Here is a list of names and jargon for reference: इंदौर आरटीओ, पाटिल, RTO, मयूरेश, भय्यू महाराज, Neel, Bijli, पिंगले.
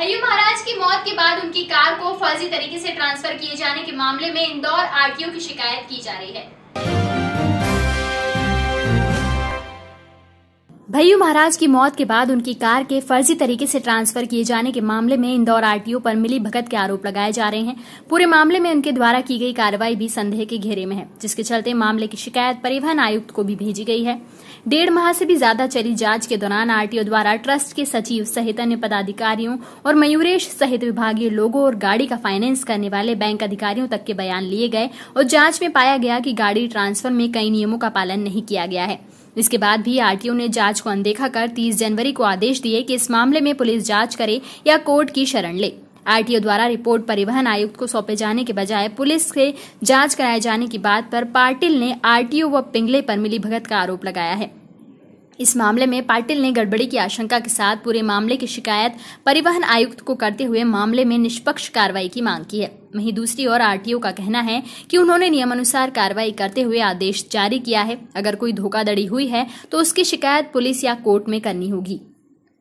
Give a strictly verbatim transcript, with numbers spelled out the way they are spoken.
भय्यू महाराज की मौत के बाद उनकी कार को फर्जी तरीके से ट्रांसफर किए जाने के मामले में इंदौर आरटीओ की शिकायत की जा रही है। भय्यू महाराज की मौत के बाद उनकी कार के फर्जी तरीके से ट्रांसफर किए जाने के मामले में इंदौर आरटीओ पर मिली भगत के आरोप लगाए जा रहे हैं। पूरे मामले में उनके द्वारा की गई कार्रवाई भी संदेह के घेरे में है, जिसके चलते मामले की शिकायत परिवहन आयुक्त को भी भेजी गई है। डेढ़ माह से भी ज्यादा चली जांच के दौरान आरटीओ द्वारा ट्रस्ट के सचिव सहित अन्य पदाधिकारियों और मयूरेश सहित विभागीय लोगों और गाड़ी का फाइनेंस करने वाले बैंक अधिकारियों तक के बयान लिए गए और जाँच में पाया गया कि गाड़ी ट्रांसफर में कई नियमों का पालन नहीं किया गया है। इसके बाद भी आरटीओ ने जांच को अनदेखा कर तीस जनवरी को आदेश दिए कि इस मामले में पुलिस जांच करे या कोर्ट की शरण ले। आरटीओ द्वारा रिपोर्ट परिवहन आयुक्त को सौंपे जाने के बजाय पुलिस से जांच कराए जाने की बात पर पाटिल ने आरटीओ व पिंगले पर मिलीभगत का आरोप लगाया है। इस मामले में पाटिल ने गड़बड़ी की आशंका के साथ पूरे मामले की शिकायत परिवहन आयुक्त को करते हुए मामले में निष्पक्ष कार्रवाई की मांग की है। वहीं दूसरी ओर आरटीओ का कहना है कि उन्होंने नियमानुसार कार्रवाई करते हुए आदेश जारी किया है। अगर कोई धोखाधड़ी हुई है तो उसकी शिकायत पुलिस या कोर्ट में करनी होगी।